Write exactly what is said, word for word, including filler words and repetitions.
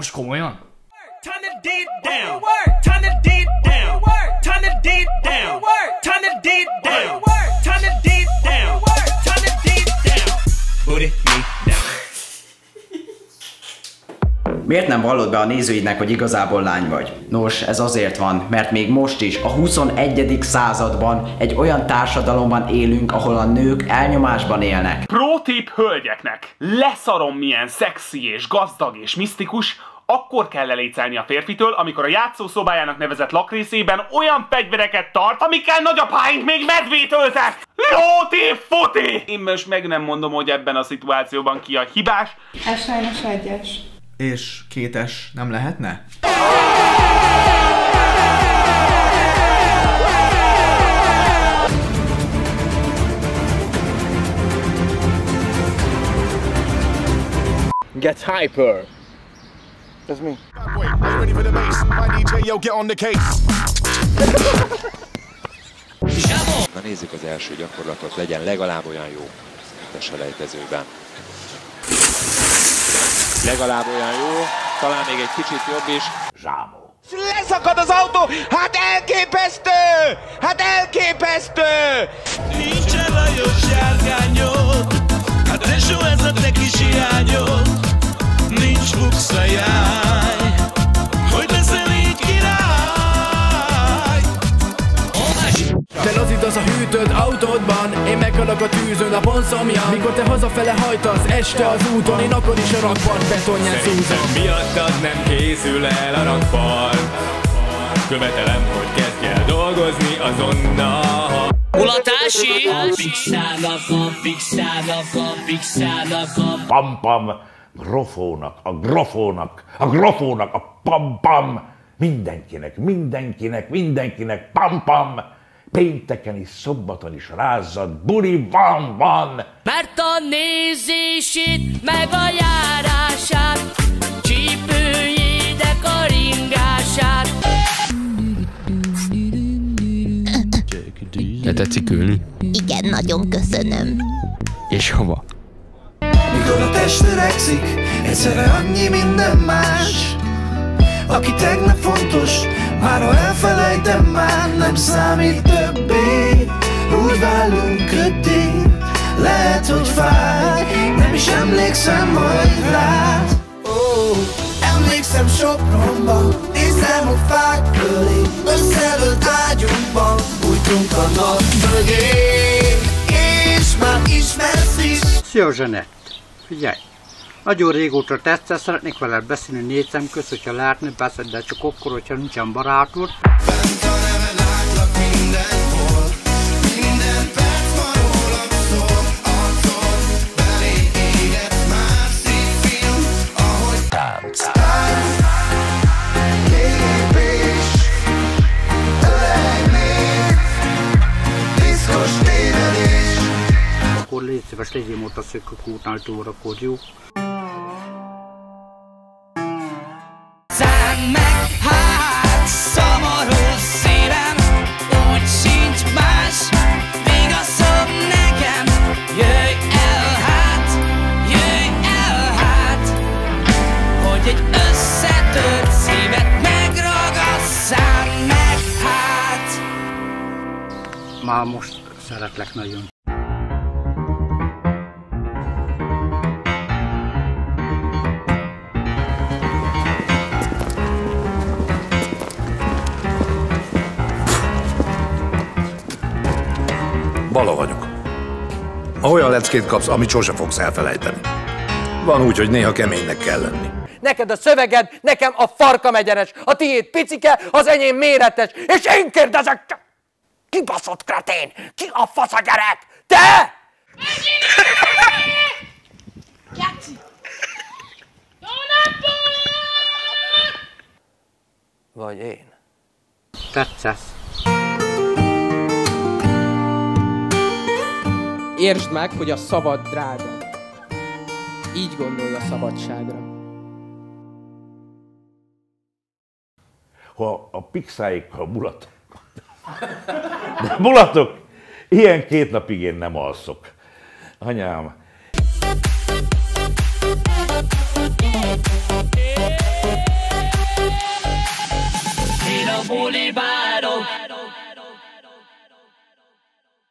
Most komolyan? Miért nem vallod be a nézőidnek, hogy igazából lány vagy? Nos, ez azért van, mert még most is, a huszonegyedik században egy olyan társadalomban élünk, ahol a nők elnyomásban élnek. Pro tip hölgyeknek! Leszarom, milyen szexi és gazdag és misztikus, akkor kell elécelni a férfitől, amikor a játszószobájának nevezett lakrészében olyan fegyvereket tart, amikkel nagyapáink még medvét öltek! Lóti futi! Én most meg nem mondom, hogy ebben a szituációban ki a hibás. Ez sajnos egyes. És kétes nem lehetne? Get hyper! Ez mi? Na nézzük az első gyakorlatot, legyen legalább olyan jó, mint a selejtezőben. Legalább olyan jó, talán még egy kicsit jobb is. Zsámó. Leszakad az autó, hát elképesztő! Hát elképesztő! Nincs elajos járgányod, hát eső ez a te kis hiányod. Nincs PIXA járj, hogy leszel így király. Te lazít az a hűtőd autódban, én meghalak a tűzön a bonszomján. Mikor te hazafele hajtasz este az úton, én akkor is a rakpart betonján szúzom. Miattad nem készül el a rakpart, követelem, hogy kezdj el dolgozni azonnal. Ulatási! Pam-pam, grofónak, a grofónak, a grofónak, a pam-pam. Mindenkinek, mindenkinek, mindenkinek, pam-pam. Pénteken is, szombaton is rázzad, buli van, van! Mert a nézését, meg a járását, csípőjének a ringását. Te tetszik ülni? Igen, nagyon köszönöm. És hova? Mikor a test öregszik, egyszerre annyi minden más. Aki tegnap fontos, már ha elfelejtem, már nem számít többé. Úgy válunk köddé, lehet, hogy fáj, nem is emlékszem majd rád. Oh, emlékszem Sopronban, nézem a fák köré, összelőtt ágyunkban, bújtunk a nap mögé. És már ismersz is. Szia, Zsanett, figyelj! Nagyon régóta tetszett, szeretnék veled beszélni négy szem közt, hogyha lehetne beszélni, de csak akkor, hogyha nincsen barátod. Bent a neve, látlak mindenhol, minden perc van rólam szól, arcol, belé éget már szép film, ahogy tánc. Tánc, lépés, ölej még, diszkos tévedés. Akkor légy szíves, légy én ott a szökök útnál tórakod, jó? Már most szeretlek nagyon. Bala vagyok. Olyan leckét kapsz, amit sose fogsz elfelejteni. Van úgy, hogy néha keménynek kell lenni. Neked a szöveged, nekem a farkam egyenes, a tiéd picike, az enyém méretes, és én kérdezek csak! Kibaszott kretén! Ki a fasz a gyerek? Te! Vagy én. Tetszesz. Értsd meg, hogy a szabad drága. Így gondolj a szabadságra. Ha a pixáik, ha mulat. De mulatok, ilyen két napig én nem alszok. Anyám. Bolivar.